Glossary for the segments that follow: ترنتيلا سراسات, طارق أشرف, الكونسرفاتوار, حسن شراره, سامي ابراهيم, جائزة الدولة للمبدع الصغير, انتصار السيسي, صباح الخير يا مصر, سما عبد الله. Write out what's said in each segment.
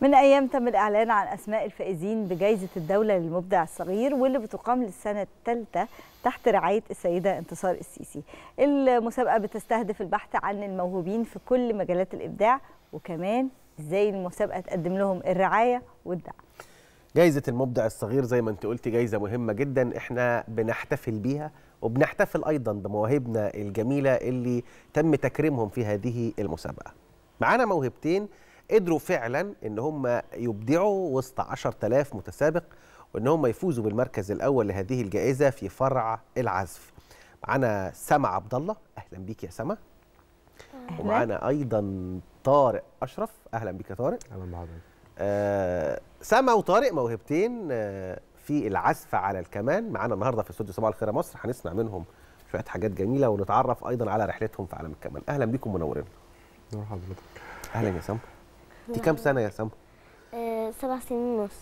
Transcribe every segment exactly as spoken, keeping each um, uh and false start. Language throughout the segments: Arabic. من أيام تم الإعلان عن أسماء الفائزين بجائزة الدولة للمبدع الصغير واللي بتقام للسنة الثالثة تحت رعاية السيدة انتصار السيسي. المسابقة بتستهدف البحث عن الموهوبين في كل مجالات الإبداع، وكمان إزاي المسابقة تقدم لهم الرعاية والدعم. جائزة المبدع الصغير زي ما أنت قلتي جائزة مهمة جدا، إحنا بنحتفل بيها وبنحتفل أيضا بمواهبنا الجميلة اللي تم تكريمهم في هذه المسابقة. معانا موهبتين قدروا فعلا ان هم يبدعوا وسط عشرة آلاف متسابق وان هم يفوزوا بالمركز الاول لهذه الجائزه في فرع العزف. معانا سما عبد الله، اهلا بيك يا سما. ومعانا ايضا طارق اشرف، اهلا بيك يا طارق. اهلا بحضرتك. آه سما وطارق موهبتين آه في العزف على الكمان، معانا النهارده في استوديو صباح الخير يا مصر، هنسمع منهم شويه حاجات جميله ونتعرف ايضا على رحلتهم في عالم الكمان. اهلا بيكم منورين. نور حضرتك. اهلا يا سما. انتي كام سنة يا سما؟ أه سبع سنين ونص.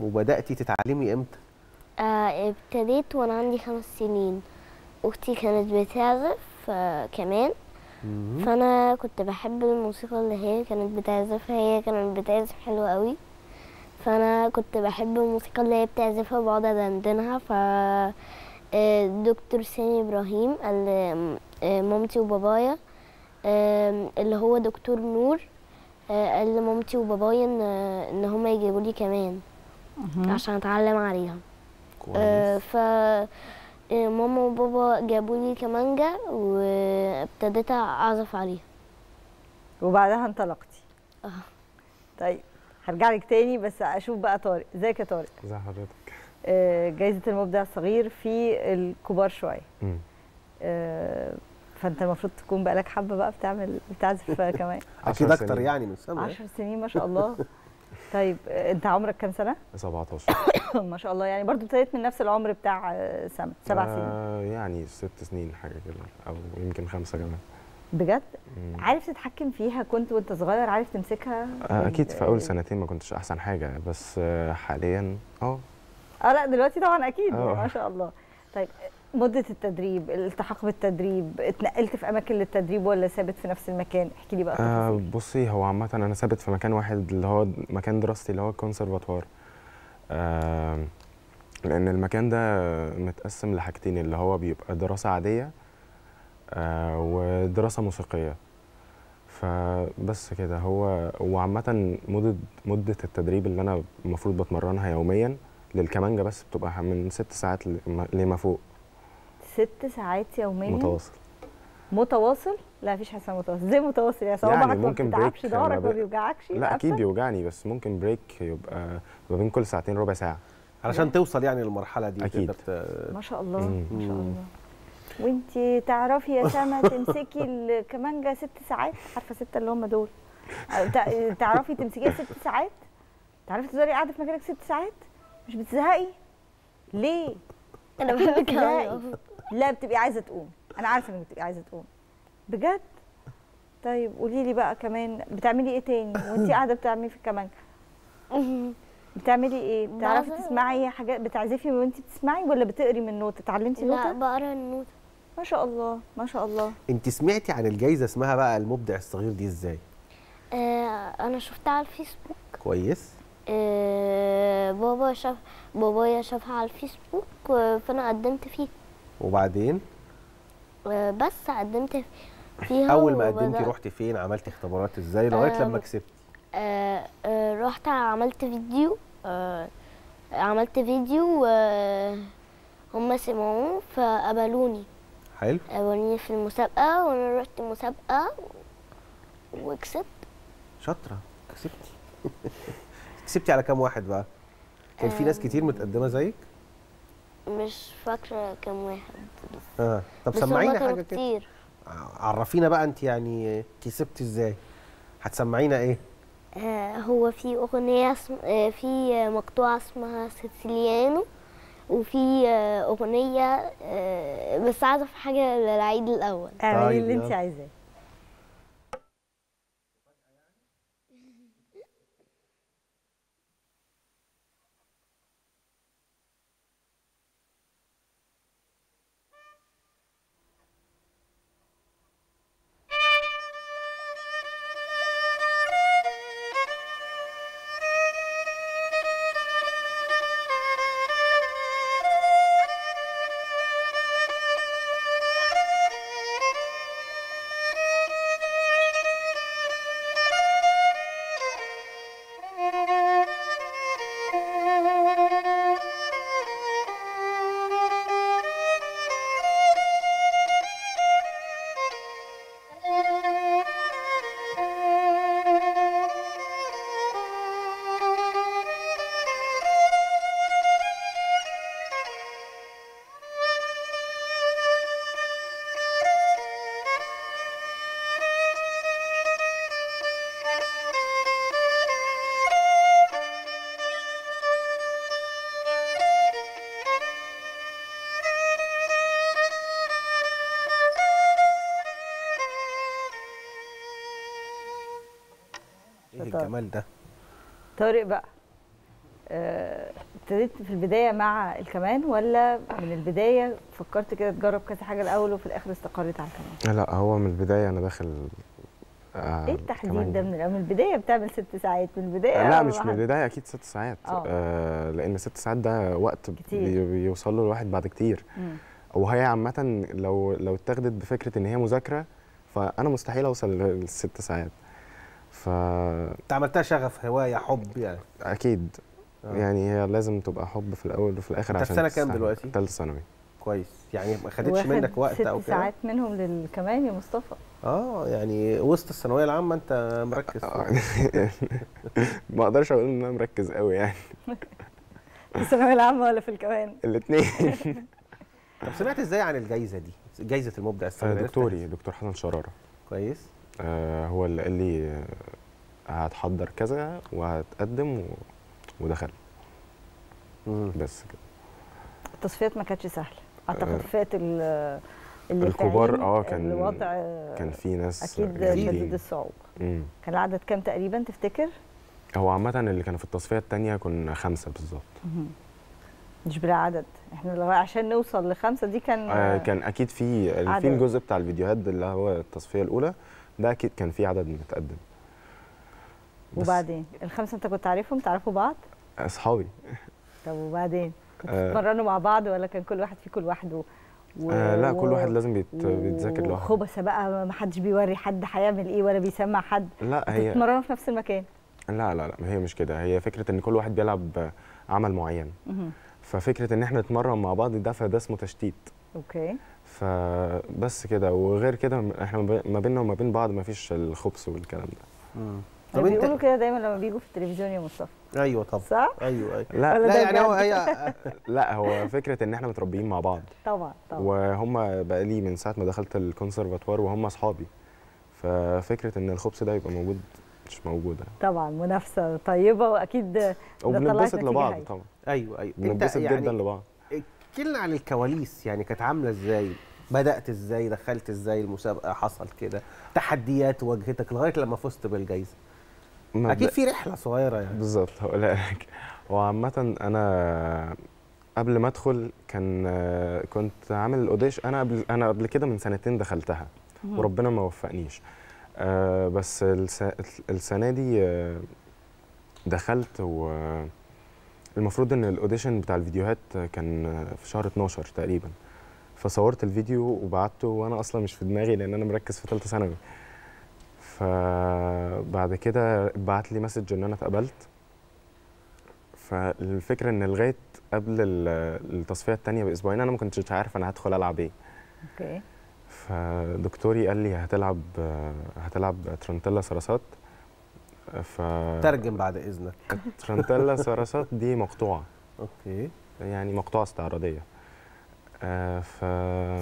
وبدأتي تتعلمي امتى؟ أه ابتديت وانا عندي خمس سنين، اختي كانت بتعزف أه كمان، مم. فانا كنت بحب الموسيقى اللي هي كانت بتعزفها، هي كانت بتعزف حلوة قوي، فانا كنت بحب الموسيقى اللي هي بتعزفها وبقعد ادندنها. ف دكتور سامي ابراهيم قال مامتي وبابايا أه اللي هو دكتور نور، قال لمامتي وبابايا ان ان هما يجيبوا لي كمان عشان اتعلم عليها. كويس. ف ماما وبابا جابوا لي كمانجه وابتديت اعزف عليها. وبعدها انطلقتي. اه. طيب هرجع لك تاني بس اشوف بقى طارق، ازيك يا طارق؟ ازي حضرتك؟ جائزه المبدع الصغير في الكبار شويه. امم. فانت المفروض تكون بقالك حبه بقى بتعمل بتعزف كمان. اكيد اكتر يعني من سنه. عشر سنين ما شاء الله. طيب انت عمرك كام سنه؟ سبعتاشر. ما شاء الله، يعني برضو ابتديت من نفس العمر بتاع سما، سبع سنين. آه يعني ست سنين حاجه كده او يمكن خمسه كمان. بجد؟ مم. عارف تتحكم فيها كنت وانت صغير؟ عارف تمسكها؟ آه اكيد في اول سنتين ما كنتش احسن حاجه، بس حاليا اه اه لا دلوقتي طبعا اكيد ما شاء الله. طيب مدة التدريب، الالتحاق بالتدريب، اتنقلت في أماكن للتدريب ولا ثابت في نفس المكان؟ احكي لي بقى. آه بصي هو عامة أنا ثابت في مكان واحد اللي هو مكان دراستي اللي هو الكونسرفاتوار. آه لأن المكان ده متقسم لحاجتين، اللي هو بيبقى دراسة عادية آه ودراسة موسيقية. فبس كده هو وعامة مدة مدة التدريب اللي أنا المفروض بتمرنها يوميا للكمانجة بس بتبقى من ست ساعات لما فوق. ست ساعات يوميا متواصل متواصل؟ لا مفيش حاجه اسمها متواصل، زي متواصل يعني صوابعك ما بتتعبش، ظهرك ما بيوجعكش؟ لا اكيد بيوجعني، بس ممكن بريك يبقى ما بين كل ساعتين ربع ساعه علشان توصل يعني للمرحله دي اكيد. ما شاء الله مم. ما شاء الله. وانتي تعرفي يا سما تمسكي الكمانجه ست ساعات، عارفه سته اللي هم دول، تعرفي تمسكيها ست ساعات؟ تعرفي تفضلي قاعده في مكانك ست ساعات؟ مش بتزهقي؟ ليه؟ انا بحب كده. لا بتبقي عايزه تقوم، انا عارفه انك بتبقي عايزه تقوم بجد. طيب قولي لي بقى كمان بتعملي ايه تاني وانت قاعده بتعملي في الكمانجه؟ بتعملي ايه؟ بتعرفي تسمعي حاجات، بتعزفي وانت بتسمعي ولا بتقري من نوتة؟ اتعلمتي نوتة؟ لا بقرا النوتة. ما شاء الله ما شاء الله. انت سمعتي عن الجايزه اسمها بقى المبدع الصغير دي ازاي؟ آه انا شفتها على الفيسبوك. كويس. آه بابا شاف بابايا شافها على الفيسبوك فانا قدمت فيها. وبعدين؟ بس قدمت فيها. أول ما قدمتي رحتي فين؟ عملتي اختبارات ازاي لغاية لما كسبتي؟ رحت عملت فيديو، عملت فيديو وهم سمعوه فقبلوني. حلو. قبلوني في المسابقة وأنا رحت المسابقة وكسبت. شاطرة، كسبتي. كسبتي على كام واحد بقى؟ كان في ناس كتير متقدمة زيك؟ مش فاكره كام واحد بس. اه طب سمعينا حاجه كده، عرفينا بقى انت يعني كسبتي ازاي، هتسمعينا ايه؟ آه هو في اغنيه اسم... آه في مقطوعه اسمها سيسيليانو، وفي آه اغنيه آه بس عازف حاجه للعيد الاول. اعملي اللي انت عايزاه. الجمال ده. طارق بقى ابتديت في البدايه مع الكمان ولا من البدايه فكرت كده تجرب كذا حاجه الاول وفي الاخر استقريت على الكمان؟ لا هو من البدايه انا داخل. آه ايه التحديد ده؟ من من البدايه بتعمل ست ساعات من البدايه؟ لا مش من البدايه اكيد ست ساعات آه لان ست ساعات ده وقت بيوصل له الواحد بعد كتير. مم. وهي عامه لو لو اتاخدت بفكره ان هي مذاكره فانا مستحيل اوصل للست ساعات. ف انت عملتها شغف، هوايه، حب يعني؟ اكيد آه. يعني هي لازم تبقى حب في الاول وفي الاخر. عشان انت في سنه كام دلوقتي؟ ثالثه ثانوي. كويس، يعني ما خدتش منك وقت او كده؟ ست ساعات منهم للكمان يا مصطفى. اه يعني وسط الثانويه العامه انت مركز. ما اقدرش اقول ان انا مركز قوي يعني. في الثانويه العامه ولا في الكمان؟ الاثنين. طب سمعت ازاي عن الجائزه دي؟ جائزه المبدع الصغير؟ دكتوري دكتور حسن شراره. كويس. آه هو اللي قال لي هتحضر كذا وهتقدم و... ودخل. مم. بس كده. التصفيات ما كانتش سهله اعتقد. فئه الكبار اه كان الوضع كان في ناس اكيد شديد الصعوبه. مم. كان العدد كام تقريبا تفتكر؟ هو عامه اللي كانوا في التصفيه الثانيه كنا خمسه بالظبط. مش بلا عدد، احنا عشان نوصل لخمسه دي كان آه كان اكيد في في الجزء بتاع الفيديوهات اللي هو التصفيه الاولى ده اكيد كان في عدد متقدم. وبعدين الخمسه انت كنت عارفهم؟ تعرفوا بعض؟ اصحابي. طب وبعدين؟ اتمرنوا مع بعض ولا كان كل واحد فيكم لوحده؟ و... آه لا و... كل واحد لازم بيت... و... بيتذاكر لوحده. خبثه بقى، ما حدش بيوري حد هيعمل ايه ولا بيسمع حد. لا هي اتمرنوا في نفس المكان. لا لا لا هي مش كده، هي فكره ان كل واحد بيلعب عمل معين. ففكره ان احنا نتمرن مع بعض ده فده اسمه تشتيت. اوكي. فبس كده، وغير كده احنا ما بيننا وما بين بعض ما فيش الخبث والكلام ده. امم طب يعني بيقولوا كده دايما لما بيجوا في التلفزيون يا مصطفى. ايوه طبعا. صح؟ ايوه ايوه. لا لا يعني هو هي لا هو فكره ان احنا متربيين مع بعض. طبعا طبعا. وهم بقى لي من ساعه ما دخلت الكونسرفاتوار وهم اصحابي. ففكره ان الخبث ده يبقى موجود مش موجوده. طبعا منافسه طيبه واكيد وبنتبسط لبعض هاي. طبعا. ايوه ايوه. بنتبسط يعني جدا لبعض. احكيلنا عن الكواليس، يعني كانت عامله ازاي؟ بدات ازاي؟ دخلت ازاي المسابقه؟ حصل كده تحديات واجهتك لغايه لما فزت بالجائزه؟ اكيد في رحله صغيره يعني. بالظبط هقولها لك. وعامه انا قبل ما ادخل كان كنت عامل الاوديش انا قبل انا قبل كده من سنتين دخلتها وربنا ما وفقنيش. آه بس السنه دي آه دخلت، والمفروض ان الاوديشن بتاع الفيديوهات كان في شهر اتناشر تقريبا. فصورت الفيديو وبعته وانا اصلا مش في دماغي لان انا مركز في ثالثه ثانوي. فبعد كده بعت لي مسج ان انا اتقبلت. فالفكره ان لغايه قبل التصفيه الثانيه باسبوعين انا ما كنتش عارف انا هدخل العب ايه. اوكي. فدكتوري قال لي هتلعب هتلعب ترنتيلا سراسات. ف ترجم بعد اذنك. ترنتيلا سراسات دي مقطوعه. اوكي. يعني مقطوعه استعراضيه. ف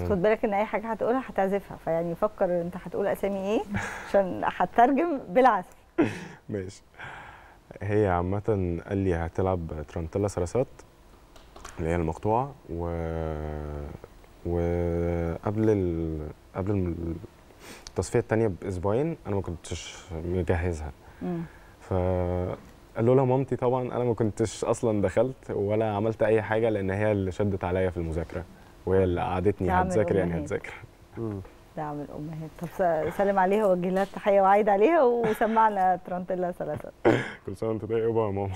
خد بالك ان اي حاجه هتقولها هتعزفها، فيعني فكر انت هتقول اسامي ايه عشان هتترجم بالعزف. ماشي. هي عامه قال لي هتلعب ترنتيلا سراسات اللي هي المقطوعه و وقبل ال... قبل التصفيه الثانيه باسبوعين انا ما كنتش مجهزها. امم فقالوا لها مامتي طبعا انا ما كنتش اصلا دخلت ولا عملت اي حاجه لان هي اللي شدت عليا في المذاكره وهي اللي قعدتني هتذاكر يعني هتذاكر. امم دعم الامهات. طب سلم عليها ووجه لها التحيه وعيد عليها وسمعنا ترنتيلا ثلاثه. كل سنه وانت طيبه يا ماما.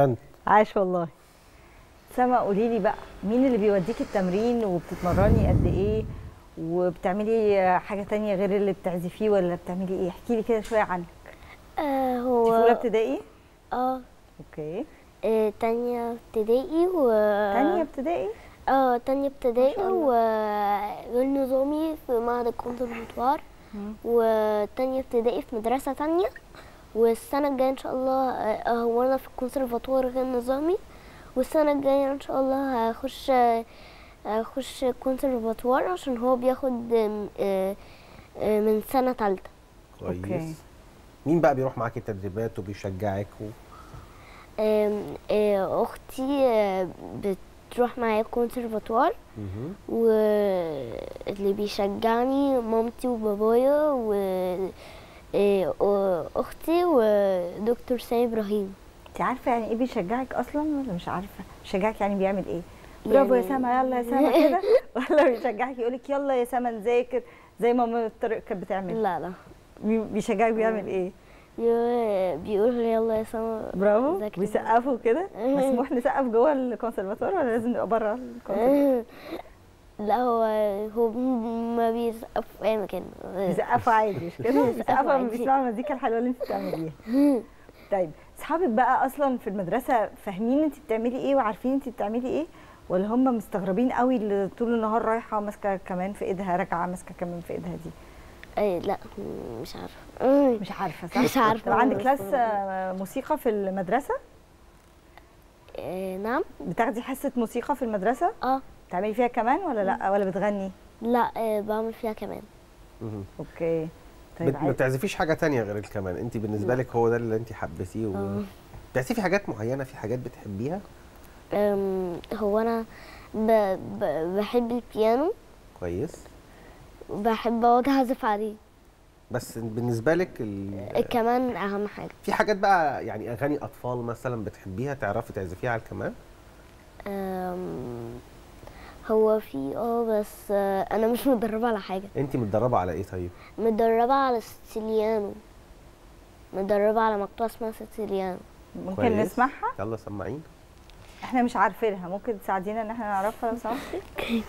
احسنت. عاش والله. سما قولي لي بقى، مين اللي بيوديكي التمرين وبتتمرني قد ايه؟ وبتعملي حاجه تانية غير اللي بتعزفيه ولا بتعملي ايه؟ احكي لي كده شويه عنك. آه هو في اولى ابتدائي؟ اه اوكي. آه تانية ابتدائي و تانية ابتدائي؟ اه تانية ابتدائي ونظامي في معهد الكونسرفاتوار، وتانية ابتدائي في مدرسة تانية، والسنة الجاية ان شاء الله هو انا في الكونسرفاتوار غير نظامي، والسنة الجاية ان شاء الله هخش هخش الكونسرفاتوار عشان هو بياخد من سنة تالتة. كويس. مين بقى بيروح معاكي التدريبات وبيشجعك؟ اختي بت تروح معايا الكونسرفاتوار، واللي بيشجعني مامتي وبابايا واختي ودكتور سامي ابراهيم. انت عارفه يعني ايه بيشجعك اصلا ولا مش عارفه؟ بيشجعك يعني بيعمل ايه؟ برافو يعني يا سما، يلا يا سما كده، ولا بيشجعك يقول لك يلا يا سما نذاكر زي ما ماما طارق كانت بتعمل؟ لا لا، بيشجعك بيعمل ايه؟ بيقول يلا يا سما برافو. بيسقفوا كده؟ مسموح نسقف جوه الكونسرفاتوار ولا لازم نبقى بره الكونسرفاتوار؟ لا هو هو ما بيسقفوا في اي مكان، بيسقفوا عادي مش كده؟ بيسقفوا لما بيسمعوا المزيكا الحلوه اللي انت بتعمليها. طيب اصحابك بقى اصلا في المدرسه فاهمين انت بتعملي ايه وعارفين انت بتعملي ايه، ولا هم مستغربين قوي اللي طول النهار رايحه ماسكه كمان في ايدها، راجعه ماسكه كمان في ايدها دي؟ اي لا مش عارفه. مش عارفه صح؟ مش عارفه. طب عندك كلاس موسيقى في المدرسه؟ إيه نعم. بتاخدي حصه موسيقى في المدرسه؟ اه. بتعملي فيها كمان ولا لا، ولا بتغني؟ لا إيه بعمل فيها كمان. امم اوكي. طيب ما بتعزفيش حاجه ثانيه غير الكمان، انت بالنسبه لك هو ده اللي انت حبيتيه و... بتعزفي حاجات معينه، في حاجات بتحبيها؟ امم هو انا ب... ب... بحب البيانو. كويس. بحب اقعد اعزف عليه. بس بالنسبه لك الكمان اهم حاجه. في حاجات بقى يعني اغاني اطفال مثلا بتحبيها تعرفي تعزفيها على الكمان؟ هو في اه بس انا مش متدربه على حاجه. انت متدربه على ايه طيب؟ متدربه على سيتيليانو، متدربه على مقطوعه اسمها سيتيليانو. ممكن نسمعها؟ يلا سمعينا. احنا مش عارفينها، ممكن تساعدينا ان احنا نعرفها لو سمحتي؟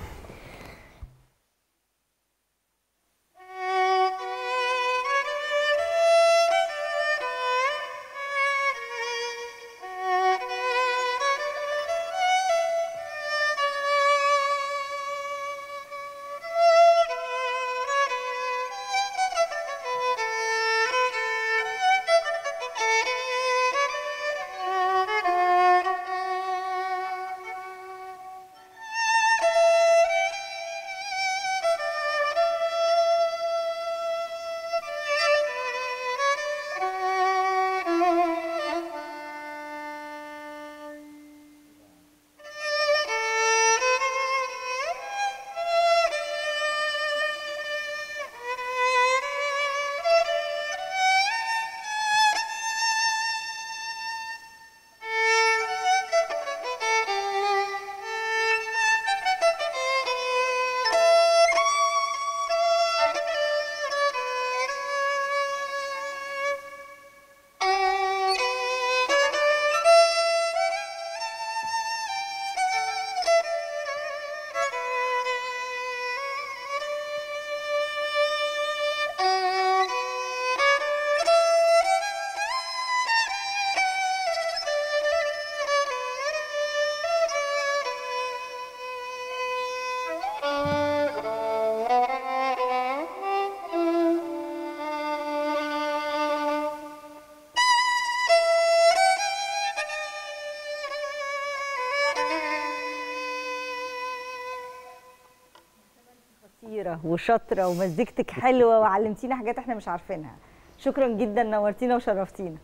وشاطره ومزيكتك حلوه وعلمتينا حاجات احنا مش عارفينها. شكرا جدا، نورتينا وشرفتينا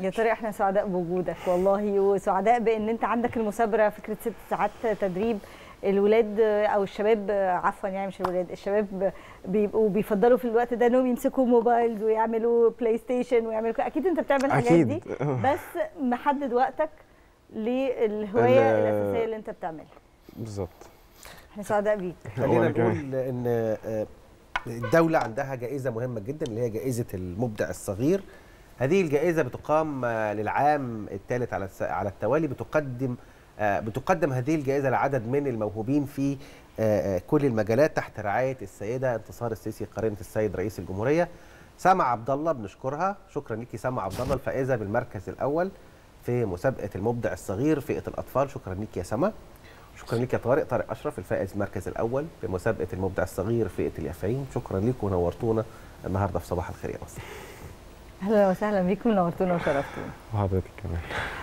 يا طارق. احنا سعداء بوجودك والله، وسعداء بان انت عندك المثابره، فكره ست ساعات تدريب. الولاد او الشباب عفوا يعني مش الولاد، الشباب بيبقوا بيفضلوا في الوقت ده انهم يمسكوا موبايلز ويعملوا بلاي ستيشن ويعملوا، اكيد انت بتعمل الحاجات دي، بس محدد وقتك للهوايه الاساسيه اللي انت بتعملها بالظبط. سعداء بيك. خلينا نقول ان الدوله عندها جائزه مهمه جدا اللي هي جائزه المبدع الصغير، هذه الجائزة بتقام للعام الثالث على على التوالي، بتقدم بتقدم هذه الجائزة لعدد من الموهوبين في كل المجالات تحت رعاية السيدة انتصار السيسي قرينة السيد رئيس الجمهورية سما عبد الله. بنشكرها، شكرا ليكي سما عبد الله الفائزة بالمركز الأول في مسابقة المبدع الصغير فئة الأطفال. شكرا ليكي يا سما. شكرا ليك يا طارق طارق أشرف الفائز المركز الأول بمسابقة المبدع الصغير فئة اليافعين. شكرا ليكم ونورتونا النهارده في صباح الخير يا مصر. أهلا وسهلا بيكم، نورتونا وشرفتونا. وحضرتك كمان.